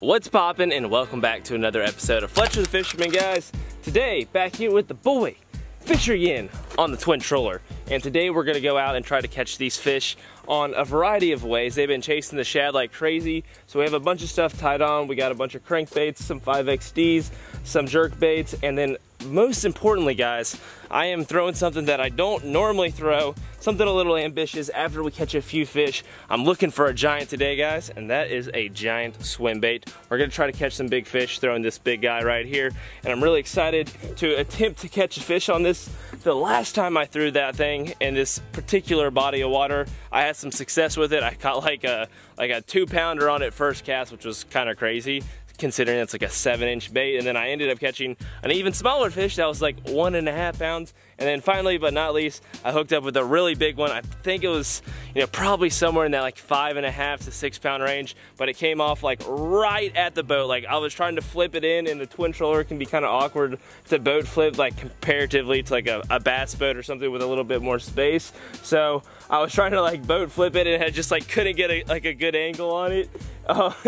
What's poppin' and welcome back to another episode of Fletcher the Fisherman, guys. Today, back here with the boy, Fisher Yin, on the Twin Troller. And today we're gonna go out and try to catch these fish on a variety of ways. They've been chasing the shad like crazy, so we have a bunch of stuff tied on. We got a bunch of crankbaits, some 5XDs, some jerkbaits, and then most importantly, guys, I am throwing something that I don't normally throw, something a little ambitious after we catch a few fish. I'm looking for a giant today, guys, and that is a giant swim bait. We're gonna try to catch some big fish throwing this big guy right here, and I'm really excited to attempt to catch a fish on this. The last time I threw that thing in this particular body of water, I had some success with it. I caught like a 2-pounder on it first cast, which was kind of crazy, considering it's like a 7-inch bait, and then I ended up catching an even smaller fish that was like 1.5 pounds, and then finally but not least, I hooked up with a really big one. I think it was, you know, probably somewhere in that like 5.5 to 6 pound range, but it came off like right at the boat. Like, I was trying to flip it in, and the Twin Troller can be kind of awkward to boat flip, like comparatively to like a bass boat or something with a little bit more space. So I was trying to like boat flip it, and I just like couldn't get a good angle on it.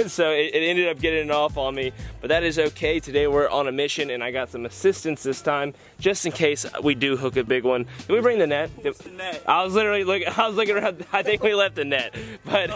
So it ended up getting it off on me, but that is okay. Today we're on a mission, and I got some assistance this time, just in case we do hook a big one. Did we bring the net? I was literally looking around. I think we left the net, but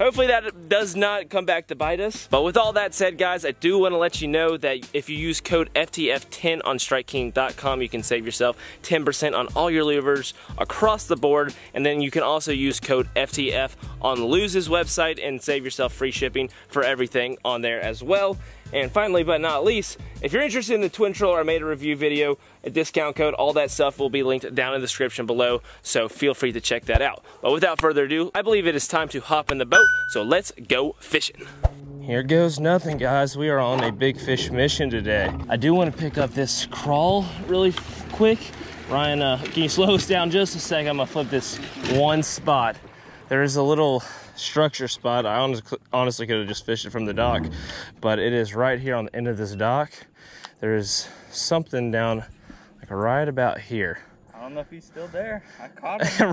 hopefully that does not come back to bite us. But with all that said, guys, I do want to let you know that if you use code FTF10 on StrikeKing.com, you can save yourself 10% on all your lures across the board. And then you can also use code FTF on Lose's website and save yourself free shipping for everything on there as well. And finally, but not least, if you're interested in the Twin Troller, I made a review video, a discount code, all that stuff will be linked down in the description below, so feel free to check that out. But without further ado, I believe it is time to hop in the boat, so let's go fishing. Here goes nothing, guys. We are on a big fish mission today. I do want to pick up this crawl really quick. Ryan, can you slow us down just a second? I'm gonna flip this one spot. There is a little structure spot. I honestly could have just fished it from the dock, but it is right here on the end of this dock. There is something down like right about here. I don't know if he's still there. I caught him.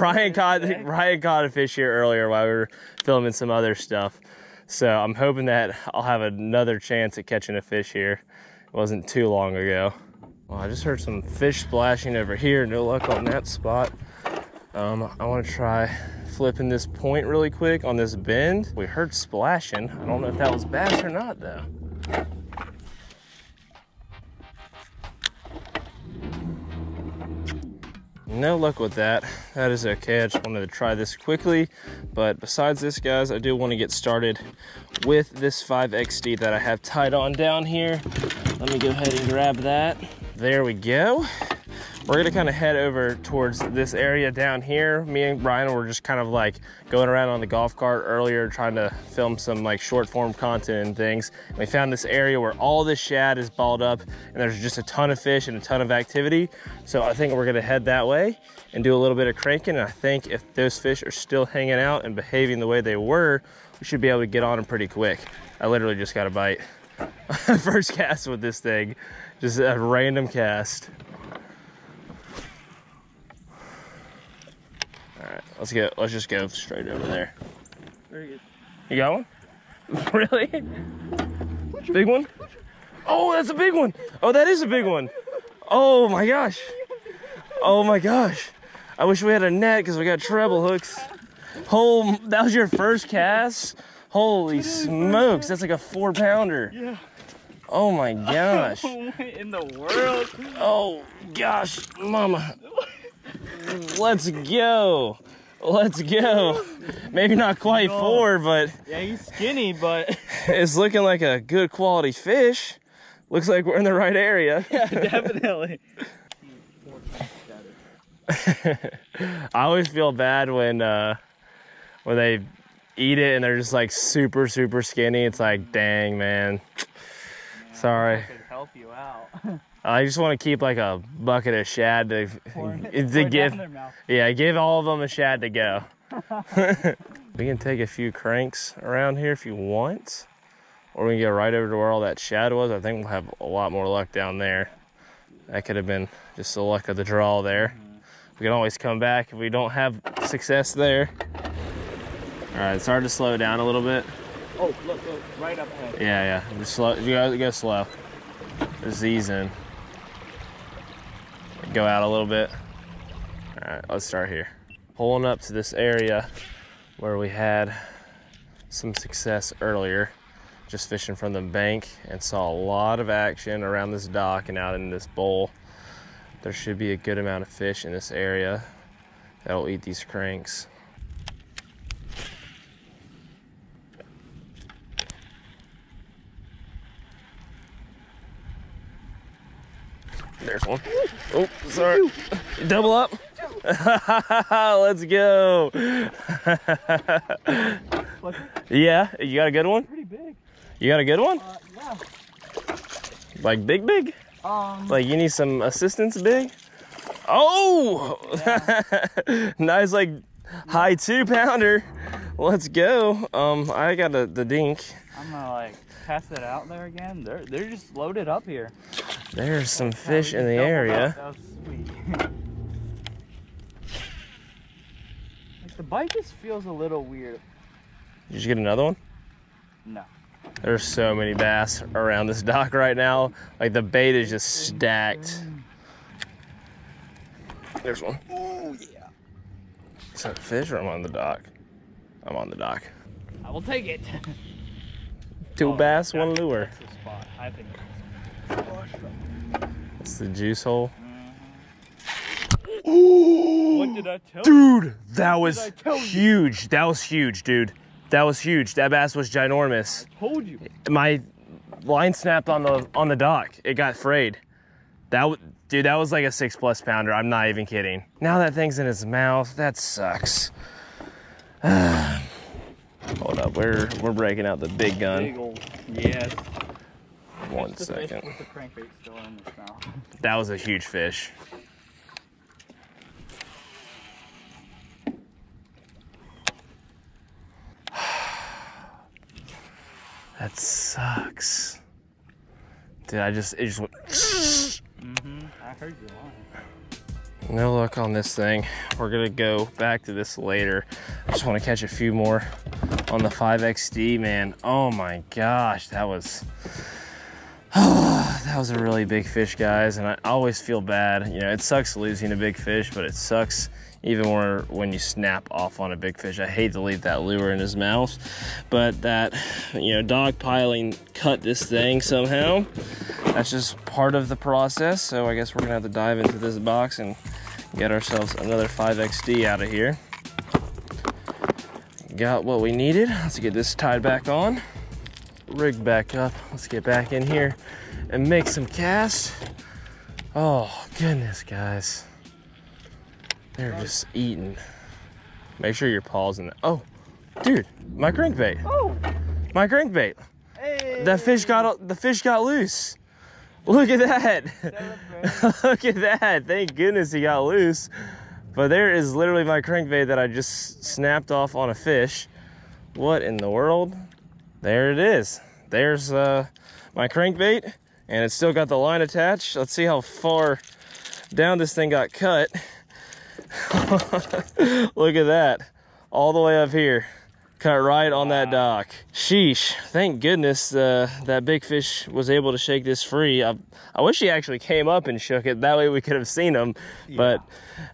Ryan caught a fish here earlier while we were filming some other stuff. So I'm hoping that I'll have another chance at catching a fish here. It wasn't too long ago. Well, I just heard some fish splashing over here. No luck on that spot. I want to try flipping this point really quick on this bend. We heard splashing. I don't know if that was bass or not, though. No luck with that. That is okay. I just wanted to try this quickly. But besides this, guys, I do want to get started with this 5XD that I have tied on down here. Let me go ahead and grab that. There we go. We're gonna kind of head over towards this area down here. Me and Brian were just kind of like going around on the golf cart earlier, trying to film some like short form content and things. And we found this area where all this shad is balled up, and there's just a ton of fish and a ton of activity. So I think we're gonna head that way and do a little bit of cranking. And I think if those fish are still hanging out and behaving the way they were, we should be able to get on them pretty quick. I literally just got a bite. First cast with this thing, just a random cast. Let's go. Let's just go straight over there. Very good. You got one? Really? Big one? Oh, that's a big one. Oh, that is a big one. Oh my gosh. Oh my gosh. I wish we had a net because we got treble hooks. Oh, that was your first cast? Holy smokes. That's like a 4-pounder. Yeah. Oh my gosh. What in the world? Oh gosh, mama. Let's go. Let's go. Maybe not quite 4, but yeah, he's skinny, but it's looking like a good quality fish. Looks like we're in the right area. Yeah, definitely. I always feel bad when they eat it and they're just like super skinny. It's like, dang, man. Sorry. I could help you out. I just want to keep like a bucket of shad to give. Yeah, give all of them a shad to go. We can take a few cranks around here if you want, or we can go right over to where all that shad was. I think we'll have a lot more luck down there. That could have been just the luck of the draw there. We can always come back if we don't have success there. All right, it's hard to slow down a little bit. Oh, look, look, right up ahead. Yeah, yeah. Just slow. You gotta go slow. Just ease in. Go out a little bit. All right, let's start here. Pulling up to this area where we had some success earlier, just fishing from the bank, and saw a lot of action around this dock and out in this bowl. There should be a good amount of fish in this area that'll eat these cranks. There's one. Oh, sorry. Double up. Let's go. Yeah, you got a good one? Pretty big. You got a good one? Yeah. Like big, big? Like you need some assistance, big? Oh! Yeah. Nice, like high 2-pounder. Let's go. I got the dink. I'm gonna like pass it out there again. They're just loaded up here. There's some fish in the area. That was sweet. Like the bite just feels a little weird. Did you get another one? No. There's so many bass around this dock right now. Like the bait is just stacked. There's one. Oh yeah. Is that a fish or I'm on the dock? I'm on the dock. I will take it. Two bass, one lure. That's the spot. I think. It's the juice hole. Ooh, what did I tell you? Dude, that was huge. That was huge, dude. That was huge. That bass was ginormous. I told you. My line snapped on the dock. It got frayed. Dude, that was like a 6+ pounder. I'm not even kidding. Now that thing's in his mouth. That sucks. Hold up, we're breaking out the big gun. Big old, yes. One second. With the crankbait still in this now. That was a huge fish. That sucks. Dude, it just went. Mm-hmm. I heard you lying. No luck on this thing. We're gonna go back to this later. I just want to catch a few more on the 5XD, man. Oh my gosh, that was. That was a really big fish, guys, and I always feel bad. You know, it sucks losing a big fish, but it sucks even more when you snap off on a big fish. I hate to leave that lure in his mouth, but that, you know, dog piling cut this thing somehow. That's just part of the process, so I guess we're gonna have to dive into this box and get ourselves another 5XD out of here. Got what we needed. Let's get this tied back on. Rig back up. Let's get back in here and make some casts. Oh goodness, guys, they're just eating. Make sure your paws in the. Oh, dude, my crankbait. Oh, my crankbait. Hey. The fish got loose. Look at that. Look at that. Thank goodness he got loose. But there is literally my crankbait that I just snapped off on a fish. What in the world? There it is. There's my crankbait, and it's still got the line attached. Let's see how far down this thing got cut. Look at that. All the way up here. Cut right on that dock. Sheesh. Thank goodness that big fish was able to shake this free. I wish he actually came up and shook it. That way we could have seen him. Yeah.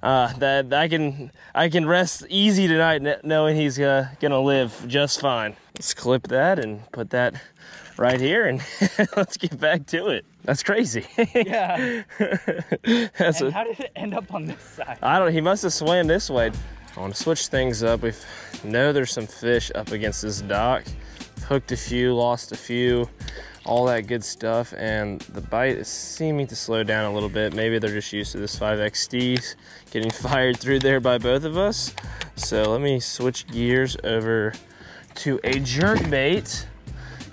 But that I can rest easy tonight knowing he's gonna live just fine. Let's clip that and put that right here, and let's get back to it. That's crazy. Yeah. How did it end up on this side? I don't. He must have swam this way. I want to switch things up. We know there's some fish up against this dock. Hooked a few, lost a few, all that good stuff. And the bite is seeming to slow down a little bit. Maybe they're just used to this 5XD getting fired through there by both of us. So let me switch gears over to a jerkbait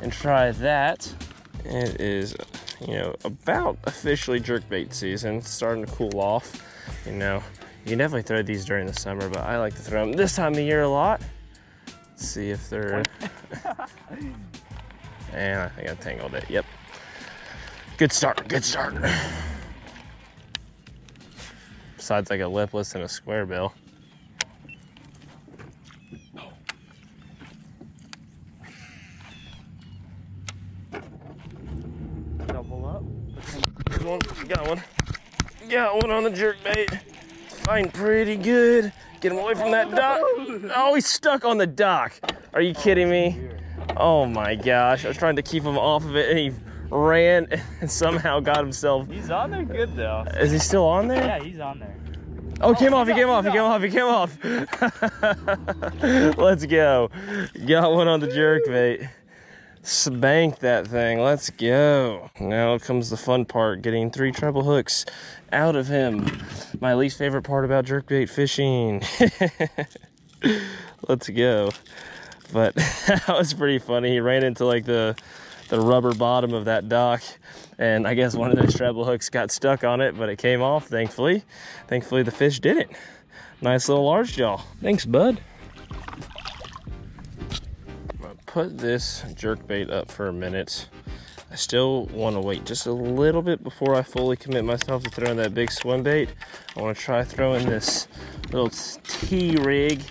and try that. It is, you know, about officially jerkbait season. It's starting to cool off, you know. You can definitely throw these during the summer, but I like to throw them this time of year a lot. Let's see if they're... And I think I tangled it, yep. Good start, good start. Besides like a lipless and a square bill. one, got one. Got one on the jerkbait. Fighting pretty good. Get him away from that dock. Oh, he's stuck on the dock. Are you kidding me? Oh my gosh. I was trying to keep him off of it and he ran and somehow got himself. He's on there good though. Is he still on there? Yeah, he's on there. Oh, came off, he came off, he came off, he came off. Let's go. Got one on the jerkbait. Spanked that thing. Let's go. Now comes the fun part, getting 3 treble hooks out of him. My least favorite part about jerkbait fishing. Let's go. But that was pretty funny. He ran into like the rubber bottom of that dock, and I guess one of those treble hooks got stuck on it, but it came off, thankfully. Thankfully the fish didn't. Nice little large jaw. Thanks, bud. I'm gonna put this jerkbait up for a minute. I still want to wait just a little bit before I fully commit myself to throwing that big swim bait. I want to try throwing this little T-Rig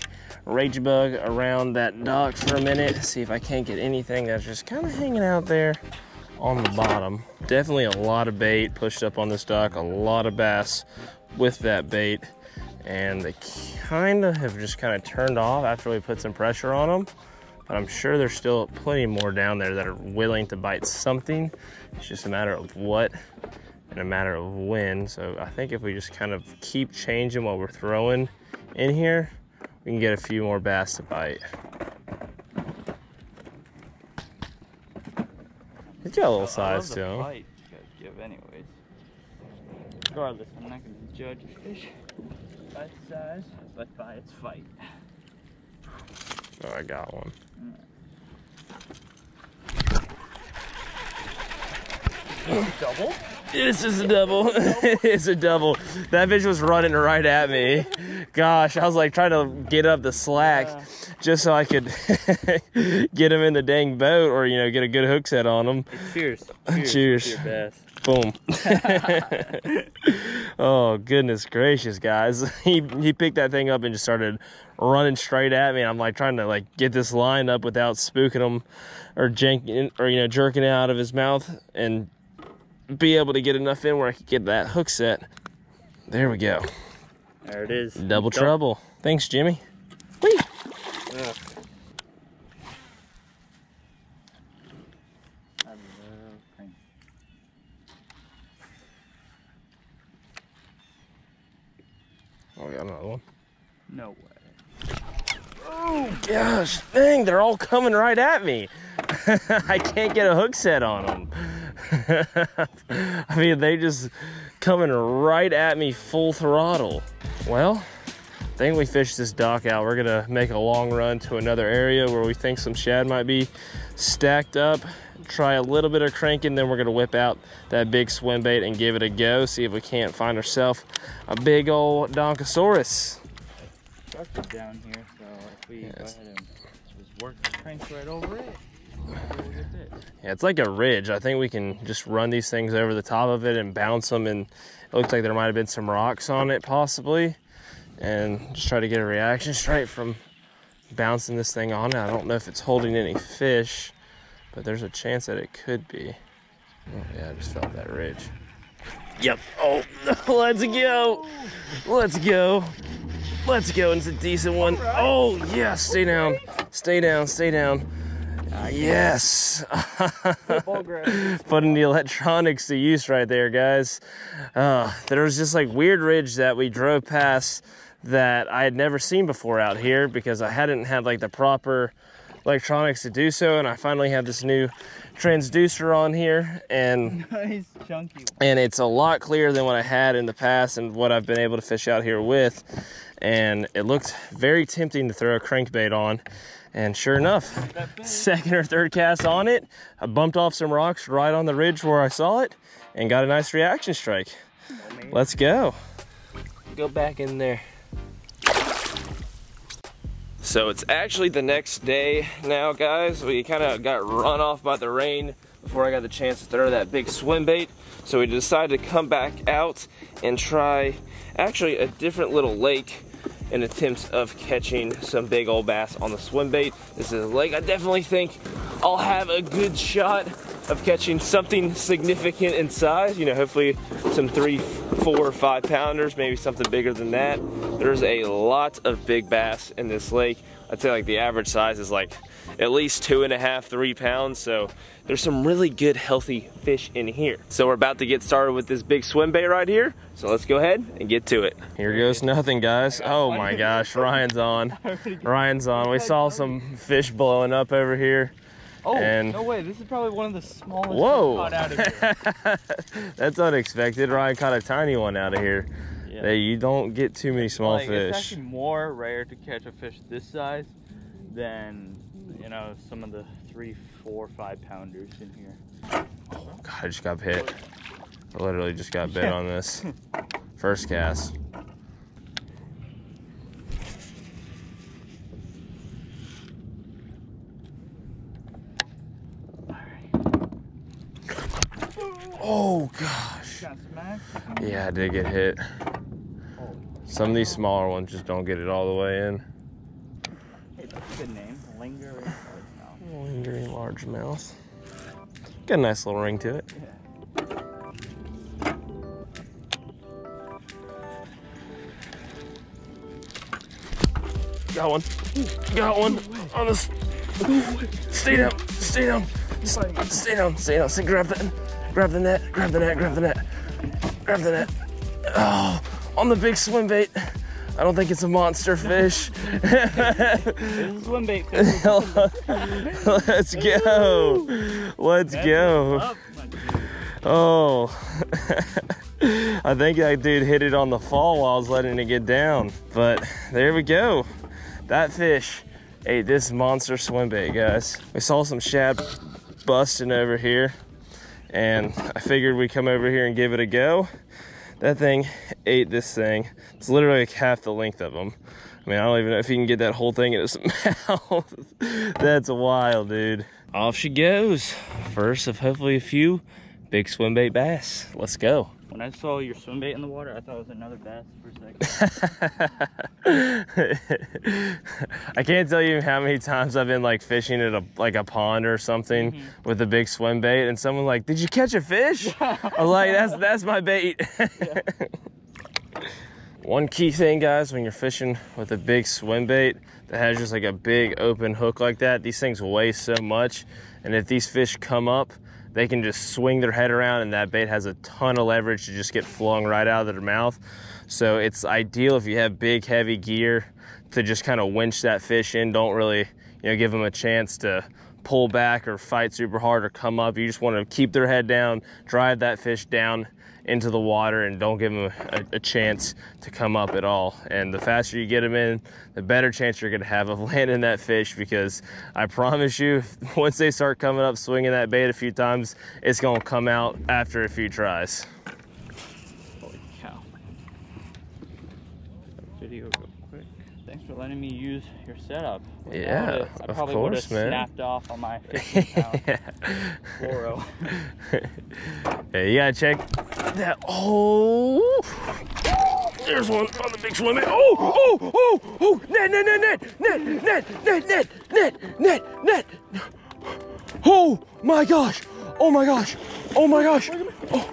Rage Bug around that dock for a minute, see if I can't get anything that's just kind of hanging out there on the bottom. Definitely a lot of bait pushed up on this dock, a lot of bass with that bait, and they kind of have just kind of turned off after we put some pressure on them, but I'm sure there's still plenty more down there that are willing to bite something. It's just a matter of what and a matter of when. So I think if we just kind of keep changing what we're throwing in here, we can get a few more bass to bite. He's got a little size to him. Fight you guys give anyways. Regardless, I'm not going to judge a fish by its size, but by its fight. Oh, I got one. Double? This is a double. It's a double. That bitch was running right at me. Gosh, I was like trying to get up the slack just so I could get him in the dang boat, or you know, get a good hook set on him. Cheers. Cheers. Cheers. Cheers. Boom. Oh goodness gracious, guys. He picked that thing up and just started running straight at me. I'm like trying to like get this line up without spooking him or janking, or you know, jerking it out of his mouth, and be able to get enough in where I could get that hook set. There we go. There it is. Double trouble. Thanks, Jimmy. Whee! Yeah. I love things. Oh, we got another one. No way. Oh, gosh. Dang, they're all coming right at me. I can't get a hook set on them. I mean, they just coming right at me full throttle. Well, I think we fished this dock out. We're gonna make a long run to another area where we think some shad might be stacked up, try a little bit of cranking, then we're gonna whip out that big swim bait and give it a go, see if we can't find ourselves a big old donkosaurus. Structured down here, so if we go ahead and just work the cranks right over it. Yeah, it's like a ridge. I think we can just run these things over the top of it and bounce them, and it looks like there might have been some rocks on it possibly, and just try to get a reaction straight from bouncing this thing on it. I don't know if it's holding any fish, but there's a chance that it could be. Oh, yeah, I just felt that ridge. Yep. Oh, let's go. Let's go. Let's go. It's a decent one. Oh, yeah. Stay down. Stay down. Stay down. Yes. Putting the electronics to use right there, guys. There was just like weird ridge that we drove past that I had never seen before out here, because I hadn't had like the proper electronics to do so, and I finally have this new transducer on here, and nice chunky one. And it's a lot clearer than what I had in the past and what I've been able to fish out here with, and it looked very tempting to throw a crankbait on. And sure enough, second or third cast on it, I bumped off some rocks right on the ridge where I saw it and got a nice reaction strike. Oh, let's go. Go back in there. So it's actually the next day now, guys. We kind of got run off by the rain before I got the chance to throw that big swim bait. So we decided to come back out and try actually a different little lake in attempts of catching some big old bass on the swim bait. This is a lake I definitely think I'll have a good shot of catching something significant in size, you know, hopefully some 3, 4, 5 pounders, maybe something bigger than that. There's a lot of big bass in this lake. I'd say like the average size is like at least 2.5, 3 pounds. So there's some really good healthy fish in here. So we're about to get started with this big swim bait right here. So let's go ahead and get to it. Here goes nothing, guys. Oh my gosh, Ryan's on. Ryan's on. We saw some fish blowing up over here. Oh, and no way, this is probably one of the smallest whoa. Caught out of here. That's unexpected. Ryan caught a tiny one out of here. Yeah. Hey, you don't get too many small fish. It's actually more rare to catch a fish this size than, you know, some of the 3, 4, 5 pounders in here. Oh god, I just got hit. I literally just got bit on this. First cast. Oh gosh, yeah, I did get hit. Some of these smaller ones just don't get it all the way in. Hey, that's a good name, lingering largemouth. Lingering largemouth. Got a nice little ring to it. Yeah. Got one. Got one on this. Stay down, stay down. Stay down, stay down. Sit, grab that. Grab the net, grab the net, grab the net, grab the net. Oh, on the big swim bait. I don't think it's a monster fish. It's a swim bait fish. Let's go. Let's go. Oh, I think that dude hit it on the fall while I was letting it get down. But there we go. That fish ate this monster swim bait, guys. We saw some shad busting over here, and I figured we'd come over here and give it a go. That thing ate this thing. It's literally like half the length of them. I mean, I don't even know if he can get that whole thing in his mouth. That's wild, dude. Off she goes. First of hopefully a few big swim bait bass. Let's go. When I saw your swim bait in the water, I thought it was another bass for a second. I can't tell you how many times I've been like fishing at a pond or something with a big swim bait, and someone like, "Did you catch a fish?" I'm like, "That's my bait." Yeah. One key thing, guys, when you're fishing with a big swim bait that has just like a big open hook like that, these things weigh so much, and if these fish come up, they can just swing their head around, and that bait has a ton of leverage to just get flung right out of their mouth. So it's ideal if you have big, heavy gear to just kind of winch that fish in. Don't really, you know, give them a chance to pull back or fight super hard or come up. You just want to keep their head down, drive that fish down into the water, and don't give them a chance to come up at all. And the faster you get them in, the better chance you're gonna have of landing that fish, because I promise you, once they start coming up swinging that bait a few times, it's gonna come out after a few tries. Holy cow. Video real quick. Thanks for letting me use your setup. Without it, I probably would have snapped off on my 15-pound fluoro. Yeah, you gotta check that. Oh, there's one on the big swim bait. Oh, oh, oh, oh, net, net, net, net, net, net, net, net, net, net. Oh my gosh. Oh my gosh. Oh my gosh. Oh.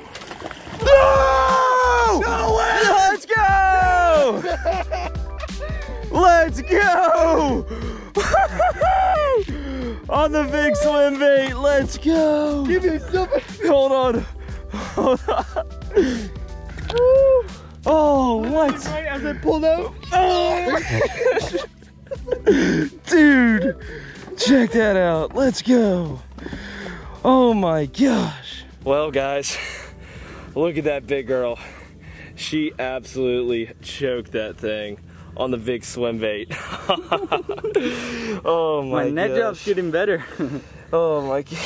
No! No way! Let's go! Let's go! On the big swim bait. Let's go. Give me something. Hold on. Oh, what? Right as I pulled out. Oh. Dude, check that out. Let's go. Oh my gosh. Well, guys, look at that big girl. She absolutely choked that thing on the big swim bait. Oh my gosh. My net job's getting better. Oh my god.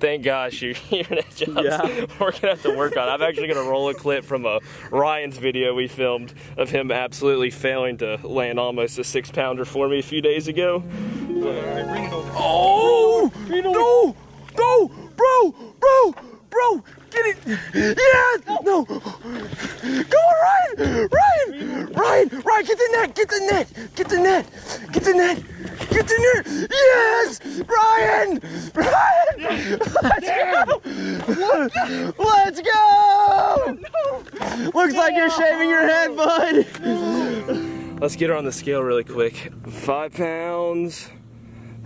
Thank gosh your net jobs we're gonna have to work on. I'm actually gonna roll a clip from Ryan's video we filmed of him absolutely failing to land almost a 6-pounder for me a few days ago. Oh no! No! Bro! Bro! Bro! Get it! Yeah! No! Go Ryan! Ryan! Ryan! Ryan! Get the net! Get the net! Get the net! Get the net! Get the net! Yes! Ryan! Brian! Yeah. Let's go! What the? Let's go! No. Looks like you're shaving your head, bud! No. Let's get her on the scale really quick. 5 pounds,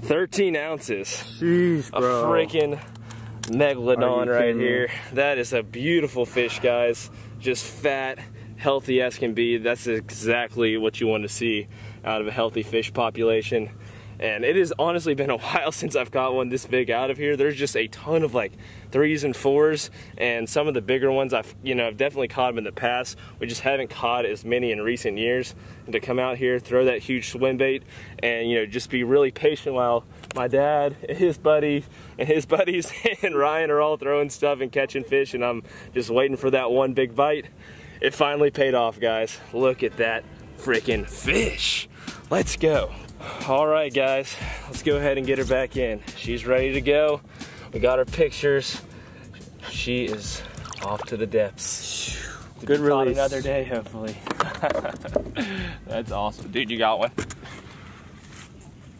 13 ounces. Jeez, bro. A freaking megalodon right here. That is a beautiful fish, guys. Just fat, healthy as can be. That's exactly what you want to see out of a healthy fish population. And it has honestly been a while since I've caught one this big out of here. There's just a ton of like 3s and 4s, and some of the bigger ones I've definitely caught them in the past. We just haven't caught as many in recent years. And to come out here, throw that huge swim bait, and just be really patient while my dad and his buddy and his buddies and Ryan are all throwing stuff and catching fish, and I'm just waiting for that one big bite. It finally paid off, guys. Look at that freaking fish. Let's go. All right, guys, let's go ahead and get her back in. She's ready to go. We got her pictures. She is off to the depths. Good release. Another day, hopefully. That's awesome. Dude, you got one?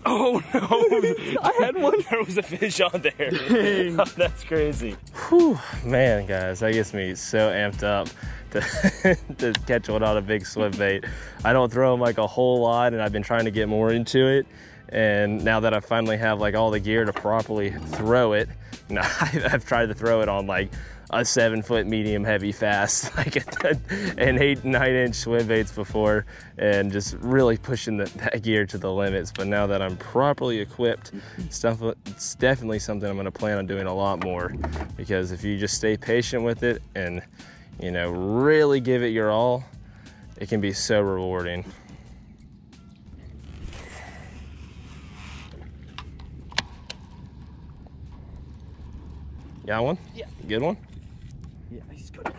Oh, no. I had one. There was a fish on there. Dang. Oh, that's crazy. Whew, man, guys, that gets me so amped up to catch one on a big swim bait. I don't throw them like a whole lot, and I've been trying to get more into it. And now that I finally have like all the gear to properly throw it, and I've tried to throw it on like a 7-foot medium heavy fast, like an 8-9 inch swim baits before, and just really pushing that gear to the limits. But now that I'm properly equipped, it's definitely something I'm gonna plan on doing a lot more, because if you just stay patient with it and really give it your all, it can be so rewarding. Got one? Yeah. Good one? Yeah, he's good.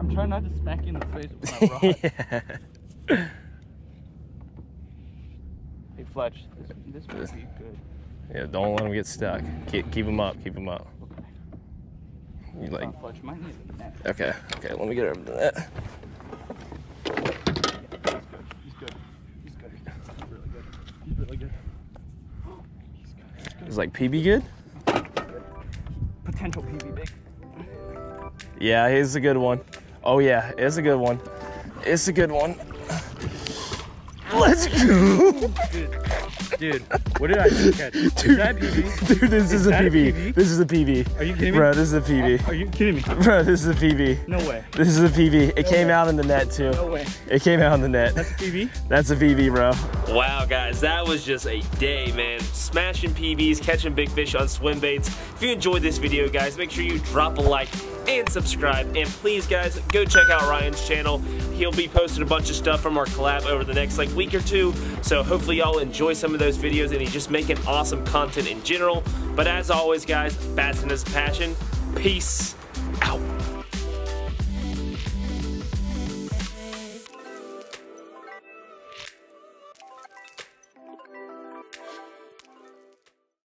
I'm trying not to smack you in the face with my rod. Yeah. Hey, Fletch, this would be good. Yeah, don't let him get stuck. Keep him up, keep him up. Okay. You like... Fletch, might need a net. Okay, okay, let me get over to that. Yeah, he's good. He's good. He's really good. He's really good. He's good. He's good. Is like PB good? Potential PB big. Yeah, he's a good one. Oh yeah, it's a good one. It's a good one. Let's go. Dude, what did I just catch? Dude, is that PB? Dude, is a PB. This is a PB. Are you kidding me? Bro, this is a PB. Are you kidding me? Bro, this is a PB. No way. This is a PB. It came out in the net too. No way. It came out in the net. That's a PB? That's a PB, bro. Wow, guys, that was just a day, man. Smashing PBs, catching big fish on swim baits. If you enjoyed this video, guys, make sure you drop a like and subscribe. And please, guys, go check out Ryan's channel. He'll be posting a bunch of stuff from our collab over the next week or two. So hopefully y'all enjoy some of those videos, and he's just making awesome content in general. But as always, guys, bass is a passion. Peace out.